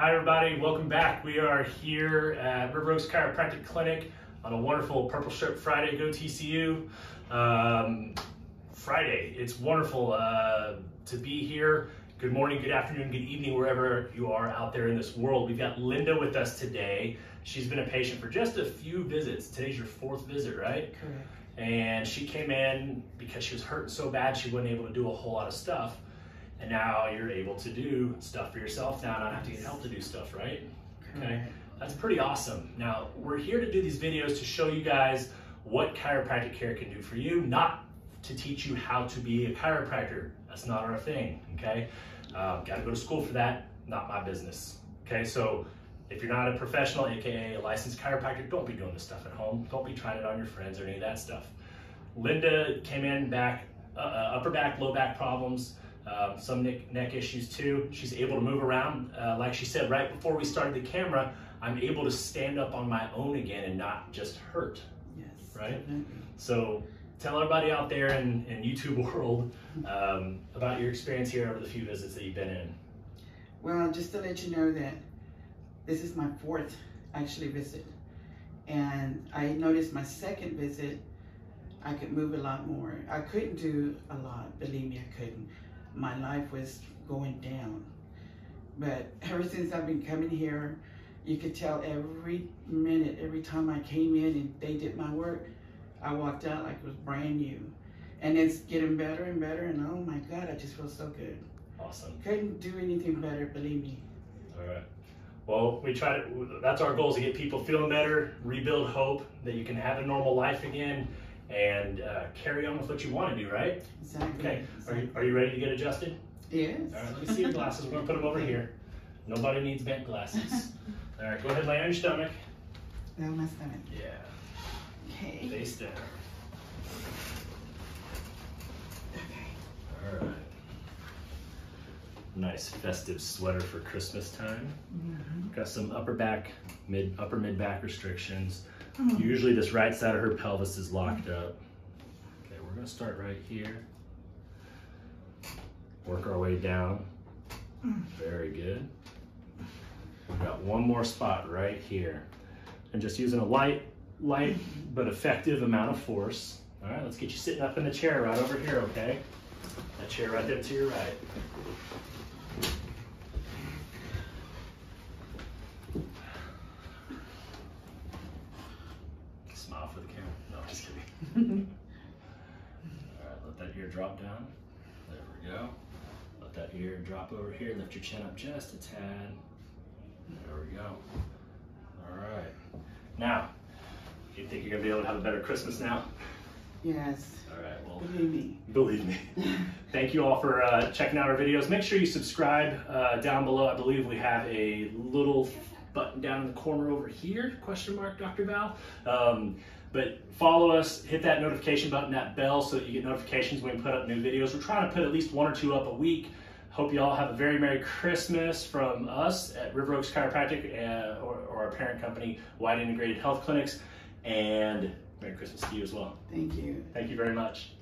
Hi everybody, welcome back. We are here at River Oaks Chiropractic Clinic on a wonderful Purple Shirt Friday. Go TCU. Friday, it's wonderful to be here. Good morning, good afternoon, good evening, wherever you are out there in this world. We've got Linda with us today. She's been a patient for just a few visits. Today's your fourth visit, right? Correct. And she came in because she was hurting so bad she wasn't able to do a whole lot of stuff. And now you're able to do stuff for yourself now, not have to get help to do stuff, right? Okay, that's pretty awesome. Now, we're here to do these videos to show you guys what chiropractic care can do for you, not to teach you how to be a chiropractor. That's not our thing, okay? Gotta go to school for that, not my business, okay? So if you're not a professional, AKA a licensed chiropractor, don't be doing this stuff at home. Don't be trying it on your friends or any of that stuff. Linda came in upper back, low back problems. Some neck issues too. She's able to move around. Like she said, right before we started the camera, I'm able to stand up on my own again and not just hurt. Yes. Right? Definitely. So tell everybody out there in YouTube world about your experience here over the few visits that you've been in. Well, just to let you know that this is my fourth actually visit. And I noticed my second visit, I could move a lot more. I couldn't do a lot, believe me, I couldn't. My life was going down. But ever since I've been coming here, you could tell every minute, every time I came in and they did my work, I walked out like it was brand new. And it's getting better and better, and oh my God, I just feel so good. Awesome. Couldn't do anything better, believe me. All right. Well, we try to, that's our goal, is to get people feeling better, rebuild hope that you can have a normal life again, and carry on with what you want to do, right? Exactly. Okay, exactly. Are you ready to get adjusted? Yes. All right, let me see your glasses. We're going to put them over here. Nobody needs bent glasses. All right, go ahead and lay on your stomach. Lay on my stomach. Yeah. Okay. Face down. Okay. All right. Nice festive sweater for Christmas time. Mm-hmm. Got some upper back, upper mid back restrictions. Usually this right side of her pelvis is locked up. Okay, we're gonna start right here. Work our way down. Very good. We've got one more spot right here. And just using a light but effective amount of force. All right, let's get you sitting up in the chair right over here, okay? That chair right there to your right. Drop down. There we go. Let that ear drop over here. Lift your chin up just a tad. There we go. All right. Now, you think you're going to be able to have a better Christmas now? Yes. All right. Well, believe me. Thank you all for checking out our videos. Make sure you subscribe down below. I believe we have a little button down in the corner over here, question mark, Dr. Val. But follow us, hit that notification button, that bell, so that you get notifications when we put up new videos. We're trying to put at least one or two up a week. Hope you all have a very Merry Christmas from us at River Oaks Chiropractic or our parent company, White Integrated Health Clinics, and Merry Christmas to you as well. Thank you. Thank you very much.